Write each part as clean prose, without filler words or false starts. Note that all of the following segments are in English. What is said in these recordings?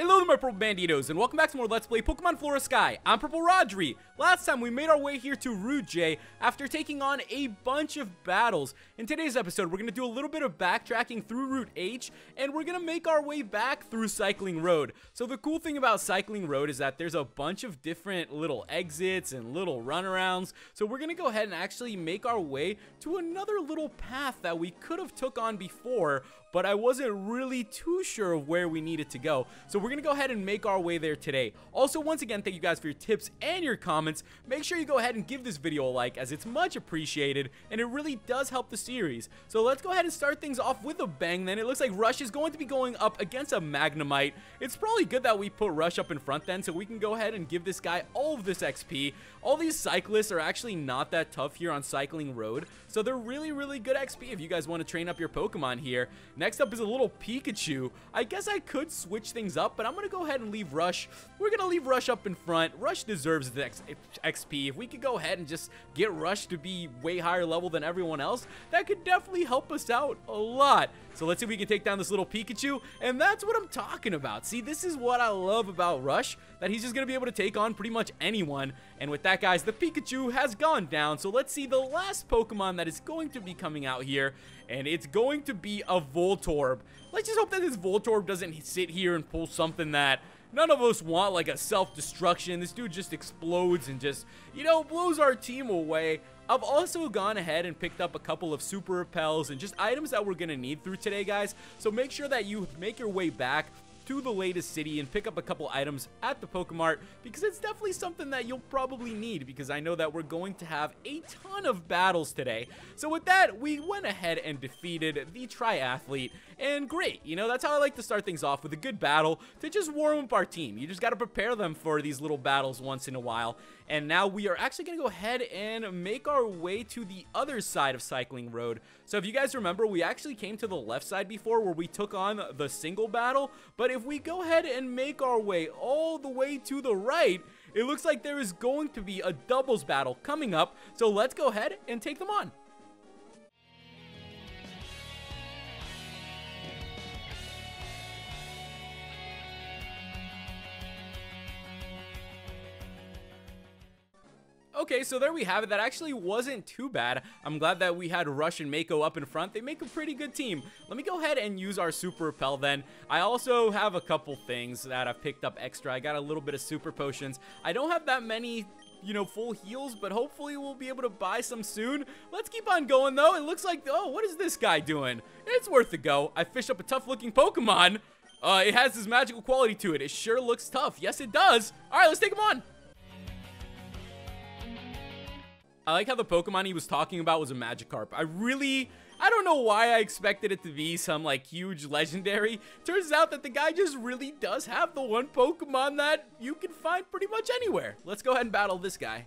Hello there, my Purple Banditos, and welcome back to more Let's Play Pokemon Flora Sky. I'm Purple Rodri. Last time, we made our way here to Route J after taking on a bunch of battles. In today's episode, we're going to do a little bit of backtracking through Route H, and we're going to make our way back through Cycling Road. So the cool thing about Cycling Road is that there's a bunch of different little exits and little runarounds. So we're going to go ahead and actually make our way to another little path that we could have took on before, but I wasn't really too sure of where we needed to go. So we're gonna go ahead and make our way there today. Also, once again, thank you guys for your tips and your comments. Make sure you go ahead and give this video a like, as it's much appreciated and it really does help the series. So let's go ahead and start things off with a bang then. It looks like Rush is going to be going up against a Magnemite. It's probably good that we put Rush up in front then, so we can go ahead and give this guy all of this XP. All these cyclists are actually not that tough here on Cycling Road, so they're really good XP if you guys want to train up your Pokemon here. Next up is a little Pikachu. I guess I could switch things up, but I'm going to go ahead and leave Rush. We're going to leave Rush up in front. Rush deserves the XP. If we could go ahead and just get Rush to be way higher level than everyone else, that could definitely help us out a lot. So let's see if we can take down this little Pikachu, and that's what I'm talking about. See, this is what I love about Rush, that he's just going to be able to take on pretty much anyone. And with that, guys, the Pikachu has gone down. So let's see the last Pokemon that is going to be coming out here, and it's going to be a Voltorb. Let's just hope that this Voltorb doesn't sit here and pull something that none of us want, like a self-destruction. This dude just explodes and just, you know, blows our team away. I've also gone ahead and picked up a couple of super repels and just items that we're going to need through today, guys. So make sure that you make your way back to the latest city and pick up a couple items at the Poke Mart, because it's definitely something that you'll probably need, because I know that we're going to have a ton of battles today. So with that, we went ahead and defeated the triathlete, and great, you know, that's how I like to start things off, with a good battle to just warm up our team. You just got to prepare them for these little battles once in a while. And now we are actually going to go ahead and make our way to the other side of Cycling Road. So if you guys remember, we actually came to the left side before, where we took on the single battle, but if we go ahead and make our way all the way to the right, it looks like there is going to be a doubles battle coming up. So let's go ahead and take them on. Okay, so there we have it. That actually wasn't too bad. I'm glad that we had Rush and Mako up in front. They make a pretty good team. Let me go ahead and use our Super Repel then. I also have a couple things that I've picked up extra. I got a little bit of Super Potions. I don't have that many, you know, full heals, but hopefully we'll be able to buy some soon. Let's keep on going, though. It looks like, oh, what is this guy doing? It's worth a go. I fished up a tough-looking Pokemon. It has this magical quality to it. It sure looks tough. Yes, it does. All right, let's take him on. I like how the Pokemon he was talking about was a Magikarp. I don't know why I expected it to be some like huge legendary. Turns out that the guy just really does have the one Pokemon that you can find pretty much anywhere. Let's go ahead and battle this guy.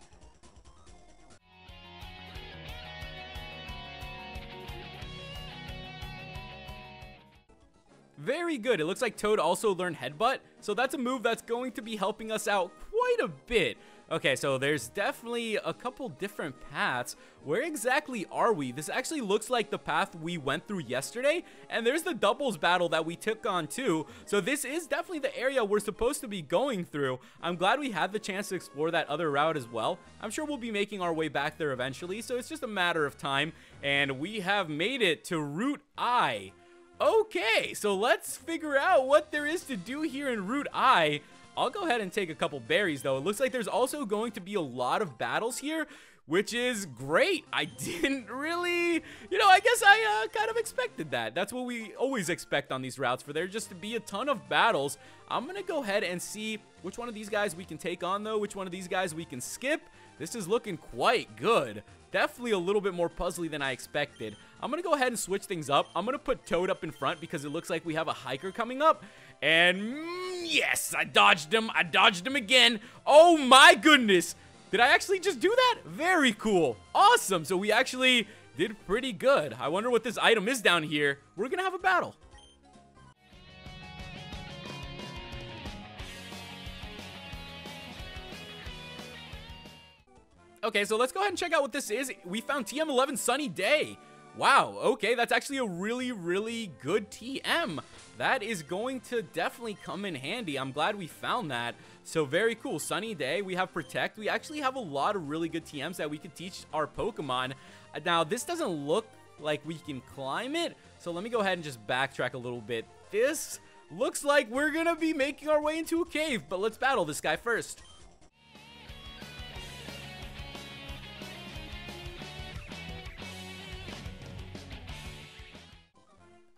Very good. It looks like Toad also learned Headbutt, so that's a move that's going to be helping us out quite a bit. Okay, so there's definitely a couple different paths. Where exactly are we? This actually looks like the path we went through yesterday, and there's the doubles battle that we took on too. So this is definitely the area we're supposed to be going through. I'm glad we had the chance to explore that other route as well. I'm sure we'll be making our way back there eventually, so it's just a matter of time. And we have made it to Route I. Okay, so let's figure out what there is to do here in Route I. I'll go ahead and take a couple berries, though. It looks like there's also going to be a lot of battles here, which is great. I didn't really, you know, I guess I kind of expected that. That's what we always expect on these routes, for there just to be a ton of battles. I'm going to go ahead and see which one of these guys we can take on, though, which one of these guys we can skip. This is looking quite good. Definitely a little bit more puzzly than I expected. I'm going to go ahead and switch things up. I'm going to put Toad up in front because it looks like we have a hiker coming up. And yes, I dodged him. I dodged him again. Oh my goodness. Did I actually just do that? Very cool. Awesome. So we actually did pretty good. I wonder what this item is down here. We're going to have a battle. Okay, so let's go ahead and check out what this is. We found TM11 Sunny Day. Wow, okay, that's actually a really, really good TM. That is going to definitely come in handy. I'm glad we found that. So very cool. Sunny Day, we have Protect. We actually have a lot of really good TMs that we could teach our Pokemon. Now, this doesn't look like we can climb it, so let me go ahead and just backtrack a little bit. This looks like we're gonna be making our way into a cave, but let's battle this guy first.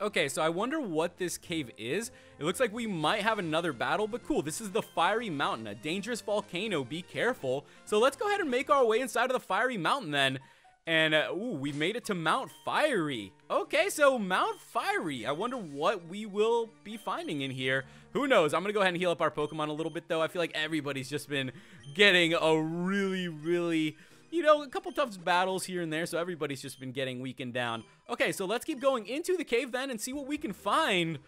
Okay, so I wonder what this cave is. It looks like we might have another battle, but cool. This is the Fiery Mountain, a dangerous volcano. Be careful. So let's go ahead and make our way inside of the Fiery Mountain then. And, ooh, we made it to Mount Fiery. Okay, so Mount Fiery. I wonder what we will be finding in here. Who knows? I'm going to go ahead and heal up our Pokemon a little bit, though. I feel like everybody's just been getting a really, really... you know, a couple tough battles here and there, so everybody's just been getting weakened down. Okay, so let's keep going into the cave then and see what we can find.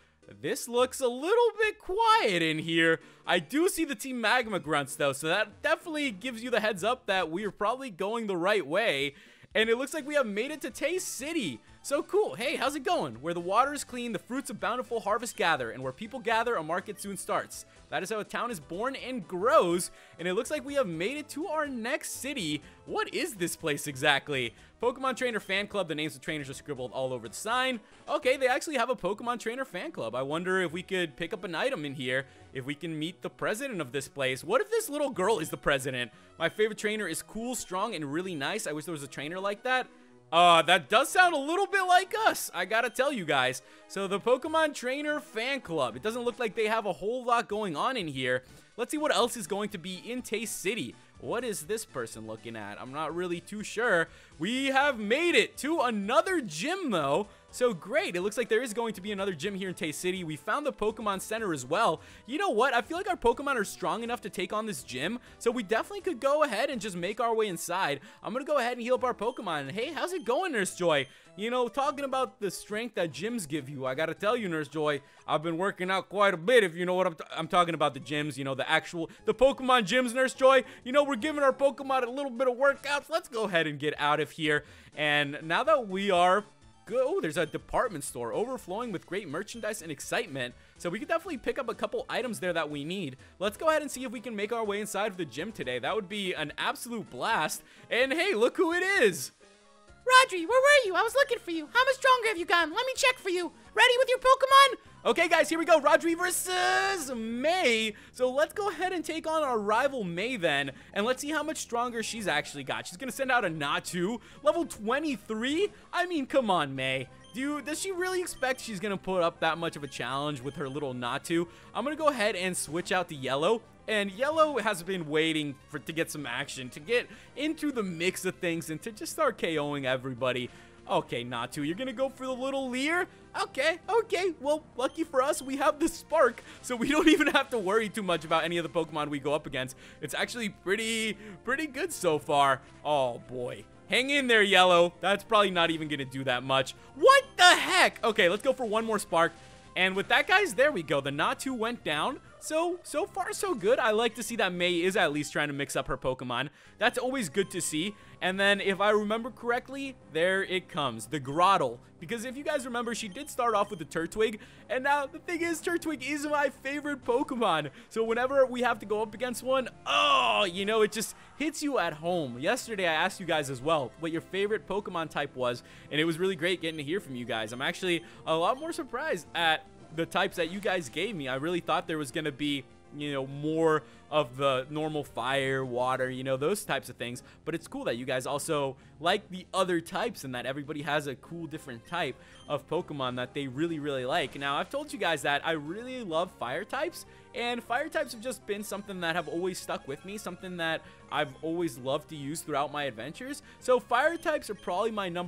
This looks a little bit quiet in here. I do see the Team Magma grunts, though, so that definitely gives you the heads up that we are probably going the right way. And it looks like we have made it to Teaes City. So cool. Hey, how's it going? Where the water is clean, the fruits of bountiful harvest gather, and where people gather, a market soon starts. That is how a town is born and grows, and it looks like we have made it to our next city. What is this place exactly? Pokemon Trainer Fan Club. The names of trainers are scribbled all over the sign. Okay, they actually have a Pokemon Trainer Fan Club. I wonder if we could pick up an item in here, if we can meet the president of this place. What if this little girl is the president? My favorite trainer is cool, strong, and really nice. I wish there was a trainer like that. That does sound a little bit like us, I gotta tell you guys. So the Pokemon Trainer Fan Club, it doesn't look like they have a whole lot going on in here. Let's see what else is going to be in Teaes City. What is this person looking at? I'm not really too sure. We have made it to another gym, though. So great, it looks like there is going to be another gym here in Teaes City. We found the Pokemon Center as well. You know what? I feel like our Pokemon are strong enough to take on this gym, so we definitely could go ahead and just make our way inside. I'm gonna go ahead and heal up our Pokemon. Hey, how's it going, Nurse Joy? You know, talking about the strength that gyms give you, I gotta tell you, Nurse Joy, I've been working out quite a bit, if you know what I'm talking about. The gyms, you know, the Pokemon gyms, Nurse Joy. You know, we're giving our Pokemon a little bit of workouts. Let's go ahead and get out of here. And now that we are... oh, there's a department store overflowing with great merchandise and excitement. So we could definitely pick up a couple items there that we need. Let's go ahead and see if we can make our way inside of the gym today. That would be an absolute blast. And hey, look who it is. Rodri, where were you? I was looking for you. How much stronger have you gotten? Let me check for you. Ready with your Pokemon? Okay, guys, here we go. Rodri versus May. So let's go ahead and take on our rival May then, and let's see how much stronger she's actually got. She's gonna send out a Natu, level 23. I mean, come on, May. Dude, does she really expect she's gonna put up that much of a challenge with her little Natu? I'm gonna go ahead and switch out to Yellow. And Yellow has been waiting to get some action, to get into the mix of things, and to just start KOing everybody. Okay, Natu, you're gonna go for the little leer? Okay, well, lucky for us, we have the spark, so we don't even have to worry too much about any of the Pokemon we go up against. It's actually pretty good so far. Oh, boy. Hang in there, Yellow. That's probably not even gonna do that much. What the heck? Okay, let's go for one more spark. And with that, guys, there we go. The Natu went down. So far, so good. I like to see that May is at least trying to mix up her Pokemon. That's always good to see. And then, if I remember correctly, there it comes. The Grotle. Because if you guys remember, she did start off with the Turtwig. And now, the thing is, Turtwig is my favorite Pokemon. So whenever we have to go up against one, oh, you know, it just hits you at home. Yesterday, I asked you guys as well what your favorite Pokemon type was. And it was really great getting to hear from you guys. I'm actually a lot more surprised at the types that you guys gave me. I really thought there was going to be, you know, more of the normal fire, water, you know, those types of things. But it's cool that you guys also like the other types and that everybody has a cool different type of Pokemon that they really, really like. Now, I've told you guys that I really love fire types, and fire types have just been something that have always stuck with me, something that I've always loved to use throughout my adventures. So fire types are probably my number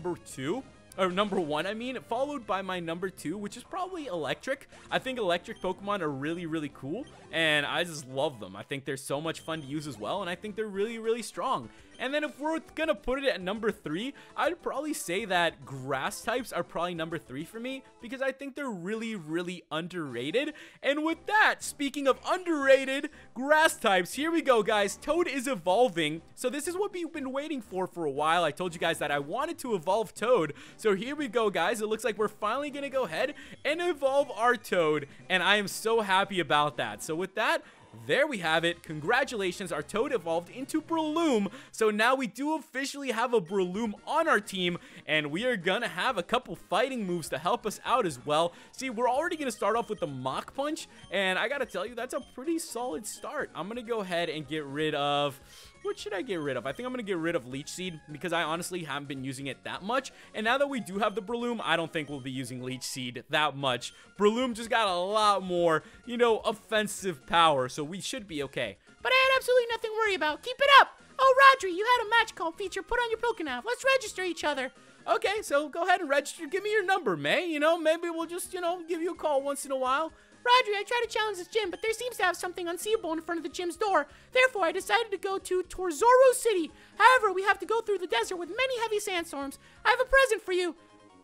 one, I mean, followed by my number two, which is probably electric. I think electric Pokemon are really, really cool, and I just love them. I think they're so much fun to use as well, and I think they're really, really strong. And then if we're gonna put it at number three, I'd probably say that grass types are probably number three for me, because I think they're really, really underrated. And with that, speaking of underrated grass types, here we go, guys. Toad is evolving. So this is what we've been waiting for a while. I told you guys that I wanted to evolve Toad. So So here we go, guys. It looks like we're finally gonna go ahead and evolve our Toad, and I am so happy about that. So with that, there we have it. Congratulations, our Toad evolved into Breloom. So now we do officially have a Breloom on our team, and we are gonna have a couple fighting moves to help us out as well. See, we're already gonna start off with the Mock Punch, and I gotta tell you, that's a pretty solid start. I'm gonna go ahead and get rid of... what should I get rid of? I think I'm gonna get rid of Leech Seed, because I honestly haven't been using it that much. And now that we do have the Breloom, I don't think we'll be using Leech Seed that much. Breloom just got a lot more, you know, offensive power, so we should be okay. But I had absolutely nothing to worry about. Keep it up! Oh, Rodri, you had a match call feature. Put on your pokenav. Let's register each other. Okay, so go ahead and register. Give me your number, May. You know, maybe we'll just, you know, give you a call once in a while. Rodri, I tried to challenge this gym, but there seems to have something unseeable in front of the gym's door. Therefore, I decided to go to Turzoro City. However, we have to go through the desert with many heavy sandstorms. I have a present for you.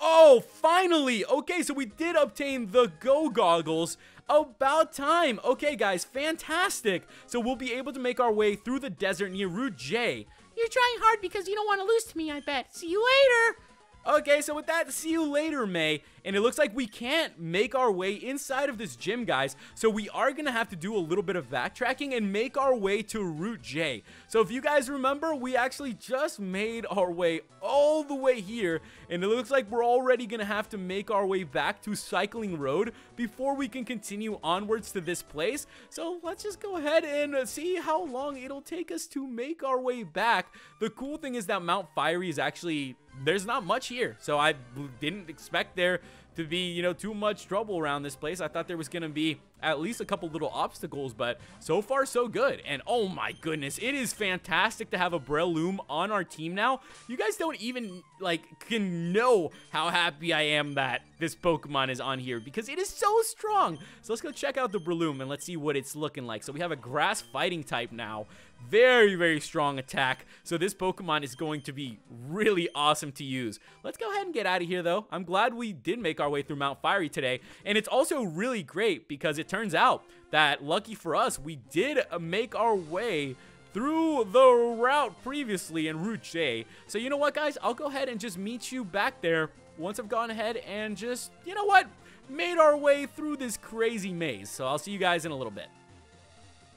Oh, finally! Okay, so we did obtain the Go Goggles. About time. Okay, guys, fantastic. So we'll be able to make our way through the desert near Route J. You're trying hard because you don't want to lose to me, I bet. See you later! Okay, so with that, see you later, May. And it looks like we can't make our way inside of this gym, guys. So we are going to have to do a little bit of backtracking and make our way to Route J. So if you guys remember, we actually just made our way all the way here. And it looks like we're already going to have to make our way back to Cycling Road before we can continue onwards to this place. So let's just go ahead and see how long it'll take us to make our way back. The cool thing is that Mount Fiery is actually... there's not much here, so I didn't expect there to be, you know, too much trouble around this place. I thought there was gonna be at least a couple little obstacles, but so far so good. And oh my goodness, it is fantastic to have a Breloom on our team now. You guys don't even can know how happy I am that this Pokemon is on here, because it is so strong. So let's go check out the Breloom and let's see what it's looking like. So we have a grass fighting type now. Very, very strong attack. So this Pokemon is going to be really awesome to use. Let's go ahead and get out of here though. I'm glad we did make our way through Mount Fiery today. And it's also really great because it turns out that, lucky for us, we did make our way through the route previously in Route J. So you know what, guys? I'll go ahead and just meet you back there once I've gone ahead and just, you know what, made our way through this crazy maze. So I'll see you guys in a little bit.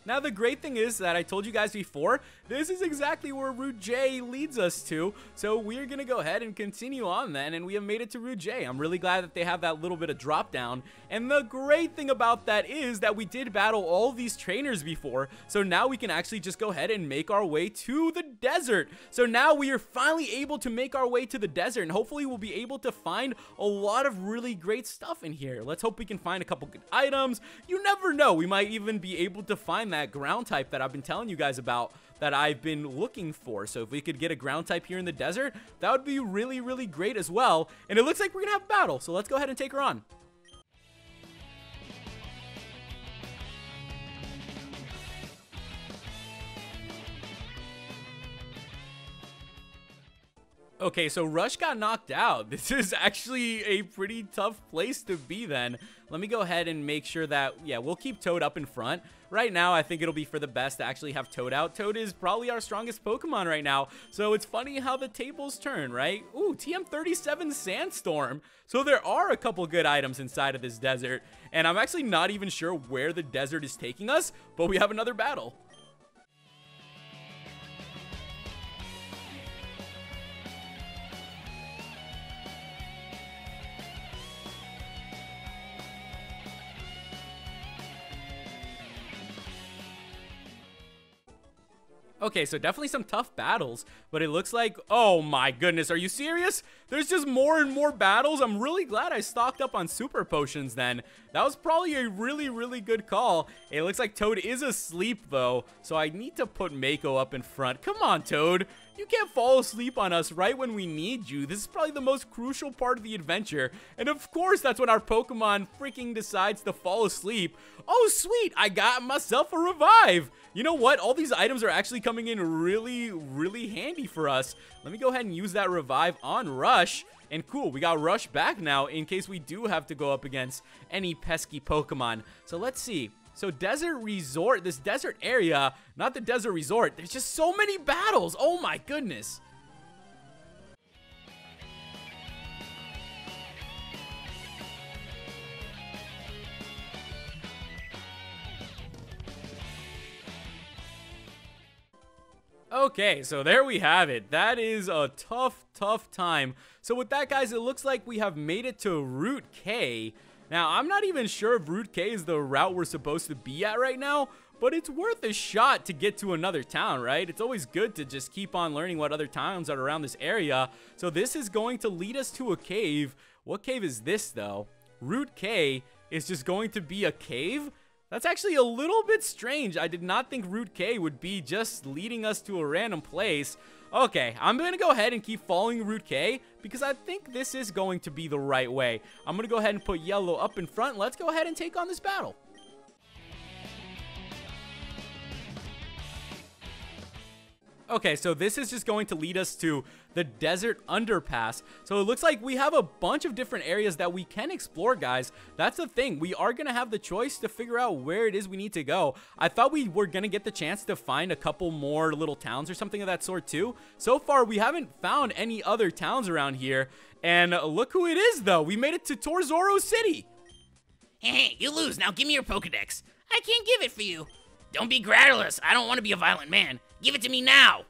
Now, the great thing is that I told you guys before, this is exactly where Route J leads us to. So we're going to go ahead and continue on then, and we have made it to Route J. I'm really glad that they have that little bit of drop down. And the great thing about that is that we did battle all these trainers before. So now we can actually just go ahead and make our way to the desert. So now we are finally able to make our way to the desert, and hopefully we'll be able to find a lot of really great stuff in here. Let's hope we can find a couple good items. You never know. We might even be able to find that ground type that I've been telling you guys about that I've been looking for. So if we could get a ground type here in the desert, that would be really, really great as well. And it looks like we're gonna have a battle, so let's go ahead and take her on. Okay, so Rush got knocked out. This is actually a pretty tough place to be then. Let me go ahead and make sure that, yeah, we'll keep Toad up in front. Right now, I think it'll be for the best to actually have Toad out. Toad is probably our strongest Pokemon right now. So it's funny how the tables turn, right? Ooh, TM11 Sandstorm. So there are a couple good items inside of this desert. And I'm actually not even sure where the desert is taking us, but we have another battle. Okay, so definitely some tough battles, but it looks like, oh my goodness, are you serious? There's just more and more battles. I'm really glad I stocked up on super potions then. That was probably a really, really good call. It looks like Toad is asleep though, so I need to put Mako up in front. Come on, Toad. You can't fall asleep on us right when we need you. This is probably the most crucial part of the adventure. And of course, that's when our Pokemon freaking decides to fall asleep. Oh, sweet. I got myself a revive. You know what? All these items are actually coming in really, really handy for us. Let me go ahead and use that revive on Rush. And cool, we got Rush back now in case we do have to go up against any pesky Pokemon. So let's see. So Desert Resort, this desert area, not the Desert Resort, there's just so many battles. Oh my goodness. Okay, so there we have it. That is a tough time. So with that, guys, it looks like we have made it to Route K. Now, I'm not even sure if Route K is the route we're supposed to be at right now, but it's worth a shot to get to another town, right? It's always good to just keep on learning what other towns are around this area. So this is going to lead us to a cave. What cave is this, though? Route K is just going to be a cave? That's actually a little bit strange. I did not think Route K would be just leading us to a random place. Okay, I'm going to go ahead and keep following Route K because I think this is going to be the right way. I'm going to go ahead and put yellow up in front. Let's go ahead and take on this battle. Okay, so this is just going to lead us to the Desert Underpass. So it looks like we have a bunch of different areas that we can explore, guys. That's the thing. We are going to have the choice to figure out where it is we need to go. I thought we were going to get the chance to find a couple more little towns or something of that sort, too. So far, we haven't found any other towns around here. And look who it is, though. We made it to Turzoro City. Hey, you lose. Now give me your Pokedex. I can't give it for you. Don't be gratulous. I don't want to be a violent man. Give it to me now.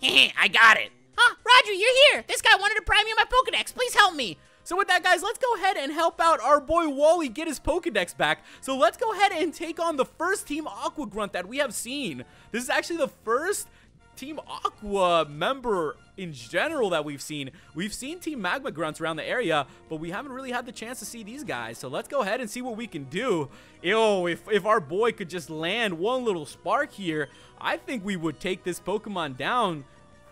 Heh, I got it. Huh, Roger, you're here. This guy wanted to pry me my Pokedex. Please help me. So with that, guys, let's go ahead and help out our boy Wally get his Pokedex back. So let's go ahead and take on the first Team Aqua grunt that we have seen. This is actually the first Team Aqua member in general that we've seen. We've seen Team Magma grunts around the area, but we haven't really had the chance to see these guys. So let's go ahead and see what we can do. Yo, if our boy could just land one little spark here, I think we would take this Pokemon down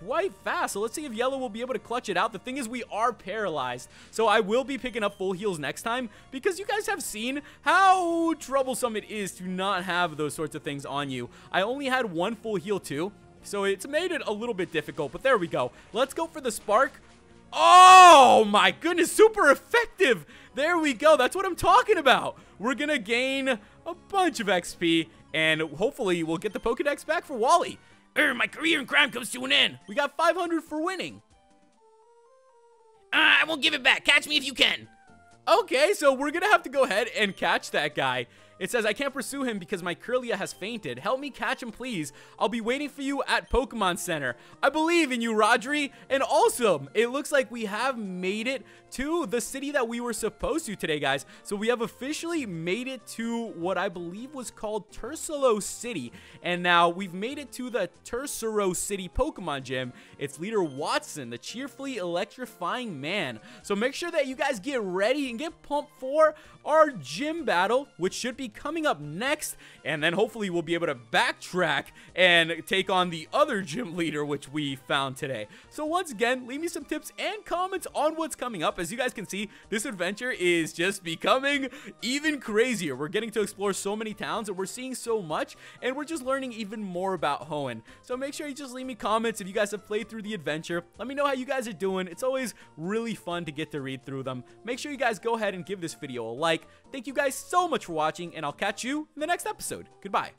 quite fast. So let's see if yellow will be able to clutch it out. The thing is, we are paralyzed, so I will be picking up full heals next time because you guys have seen how troublesome it is to not have those sorts of things on you. I only had one full heal too, so it's made it a little bit difficult, but there we go. Let's go for the spark. Oh my goodness, super effective. There we go. That's what I'm talking about. We're gonna gain a bunch of XP, and hopefully we'll get the Pokedex back for Wally. My career in crime comes to an end. We got 500 for winning. I won't give it back. Catch me if you can. Okay, so we're gonna have to go ahead and catch that guy. It says, I can't pursue him because my Kirlia has fainted. Help me catch him, please. I'll be waiting for you at Pokemon Center. I believe in you, Rodri. And also, it looks like we have made it to the city that we were supposed to today, guys. So we have officially made it to what I believe was called Turzoro City. And now we've made it to the Turzoro City Pokemon Gym. It's leader Watson, the cheerfully electrifying man. So make sure that you guys get ready and get pumped for our gym battle, which should be coming up next, and then hopefully we'll be able to backtrack and take on the other gym leader which we found today. So once again, leave me some tips and comments on what's coming up. As you guys can see, this adventure is just becoming even crazier. We're getting to explore so many towns and we're seeing so much, and we're just learning even more about Hoenn. So make sure you just leave me comments if you guys have played through the adventure. Let me know how you guys are doing. It's always really fun to get to read through them. Make sure you guys go ahead and give this video a like. Thank you guys so much for watching, and I'll catch you in the next episode. Goodbye.